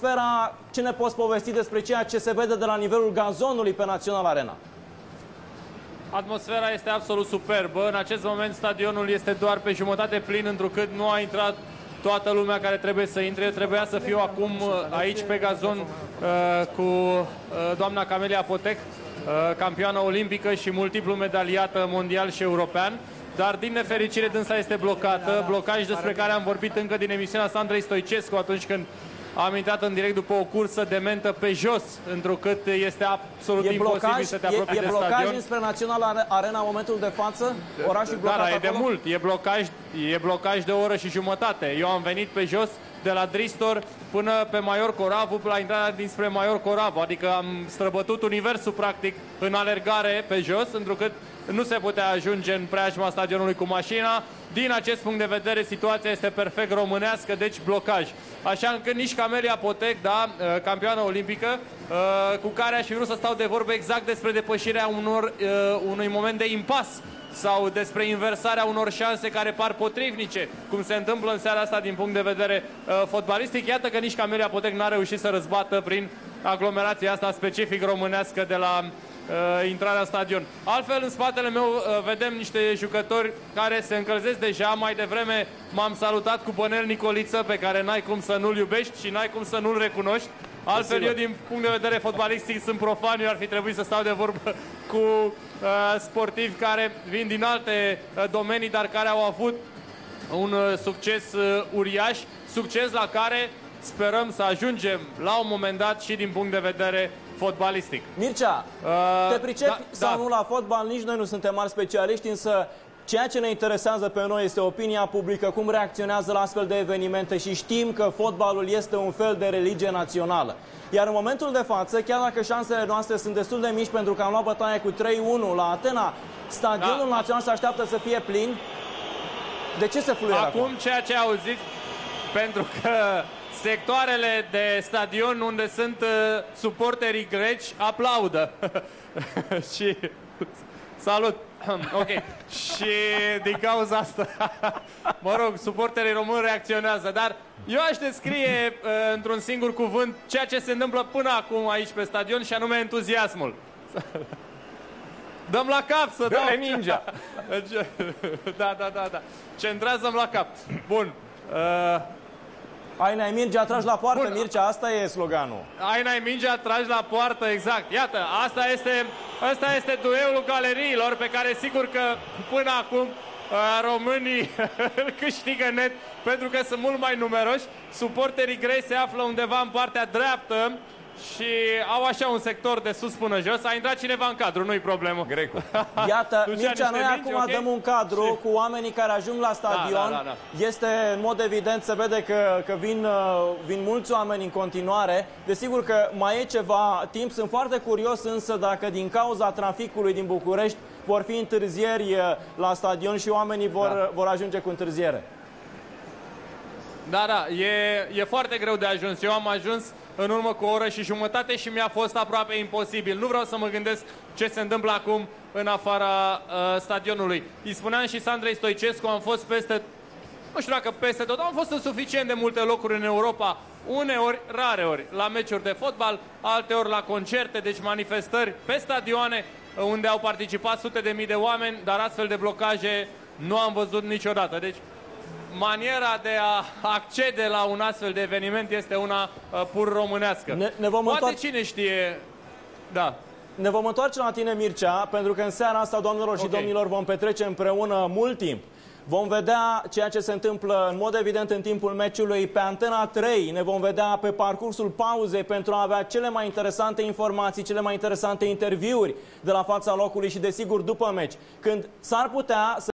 Sfera, ce ne poți povesti despre ceea ce se vede de la nivelul gazonului pe Națională Arena? Atmosfera este absolut superbă. În acest moment stadionul este doar pe jumătate plin, întrucât nu a intrat toată lumea care trebuie să intre. Eu trebuia să fiu acum aici pe gazon cu doamna Camelia Potec, campioană olimpică și multiplu medaliată mondial și european. Dar din nefericire dânsa este blocată, blocaj despre care am vorbit încă din emisiunea Sandrei Stoicescu atunci când am intrat în direct după o cursă de mentă pe jos, întrucât este absolut imposibil să te apropii de stadion. E blocaj înspre Națională Arena în momentul de față? Orașul blocat acolo? Da, e de mult. E blocaj de o oră și jumătate. Eu am venit pe jos de la Dristor până pe Maior Coravu, la intrarea dinspre Maior Coravu. Adică am străbătut universul, practic, în alergare pe jos, întrucât nu se putea ajunge în preajma stadionului cu mașina. Din acest punct de vedere, situația este perfect românească, deci blocaj. Așa încât nici Camelia Potec, da, campioană olimpică, cu care aș fi vrut să stau de vorbă exact despre depășirea unui moment de impas sau despre inversarea unor șanse care par potrivnice, cum se întâmplă în seara asta din punct de vedere fotbalistic. Iată că nici Camelia Potec n-a reușit să răzbată prin aglomerația asta specific românească de la intrarea în stadion. Altfel, în spatele meu vedem niște jucători care se încălzesc deja. Mai devreme m-am salutat cu Bănel Nicoliță, pe care n-ai cum să nu-l iubești și n-ai cum să nu-l recunoști. Altfel, eu, din punct de vedere fotbalistic, sunt profan. Eu ar fi trebuit să stau de vorbă cu sportivi care vin din alte domenii, dar care au avut un succes uriaș, succes la care sperăm să ajungem la un moment dat și din punct de vedere fotbalistic. Mircea, te pricepi sau nu la fotbal? Nici noi nu suntem mari specialiști, însă ceea ce ne interesează pe noi este opinia publică, cum reacționează la astfel de evenimente, și știm că fotbalul este un fel de religie națională. Iar în momentul de față, chiar dacă șansele noastre sunt destul de mici pentru că am luat bătaie cu 3-1 la Atena, stadionul național se așteaptă să fie plin. De ce se fluiera acum? Ceea ce auziți, pentru că sectoarele de stadion unde sunt suporterii greci aplaudă. Și salut! Ok. Și din cauza asta, mă rog, suporterii români reacționează. Dar eu aș descrie într-un singur cuvânt ceea ce se întâmplă până acum aici pe stadion, și anume entuziasmul. Dăm la cap, să dăm mingea. Da. Centrează-mi la cap. Bun. Ai n-ai mingea, tragi la poartă. Bun, Mircea, asta e sloganul. Ai n-ai mingea, tragi la poartă, exact. Iată, asta este duelul galeriilor, pe care sigur că până acum românii îl câștigă net, pentru că sunt mult mai numeroși. Suporterii grei se află undeva în partea dreaptă și au așa un sector de sus până jos. A intrat cineva în cadru, nu-i problemă. Grecu. Iată, Mircea, noi acum dăm un cadru cu oamenii care ajung la stadion. Este, în mod evident, se vede că vin mulți oameni în continuare. Desigur că mai e ceva timp. Sunt foarte curios însă dacă din cauza traficului din București vor fi întârzieri la stadion și oamenii vor ajunge cu întârziere. E foarte greu de ajuns. Eu am ajuns în urmă cu o oră și jumătate și mi-a fost aproape imposibil. Nu vreau să mă gândesc ce se întâmplă acum în afara stadionului. Îi spuneam și Sandrei Stoicescu, am fost peste, nu știu dacă peste tot, am fost în suficient de multe locuri în Europa, uneori, rare ori, la meciuri de fotbal, alteori la concerte, deci manifestări pe stadioane unde au participat sute de mii de oameni, dar astfel de blocaje nu am văzut niciodată. Deci maniera de a accede la un astfel de eveniment este una pur românească. Poate cine știe. Da. Ne vom întoarce la tine, Mircea, pentru că în seara asta, doamnelor și domnilor, vom petrece împreună mult timp. Vom vedea ceea ce se întâmplă, în mod evident, în timpul meciului pe Antena 3. Ne vom vedea pe parcursul pauzei pentru a avea cele mai interesante informații, cele mai interesante interviuri de la fața locului și, desigur, după meci, când s-ar putea să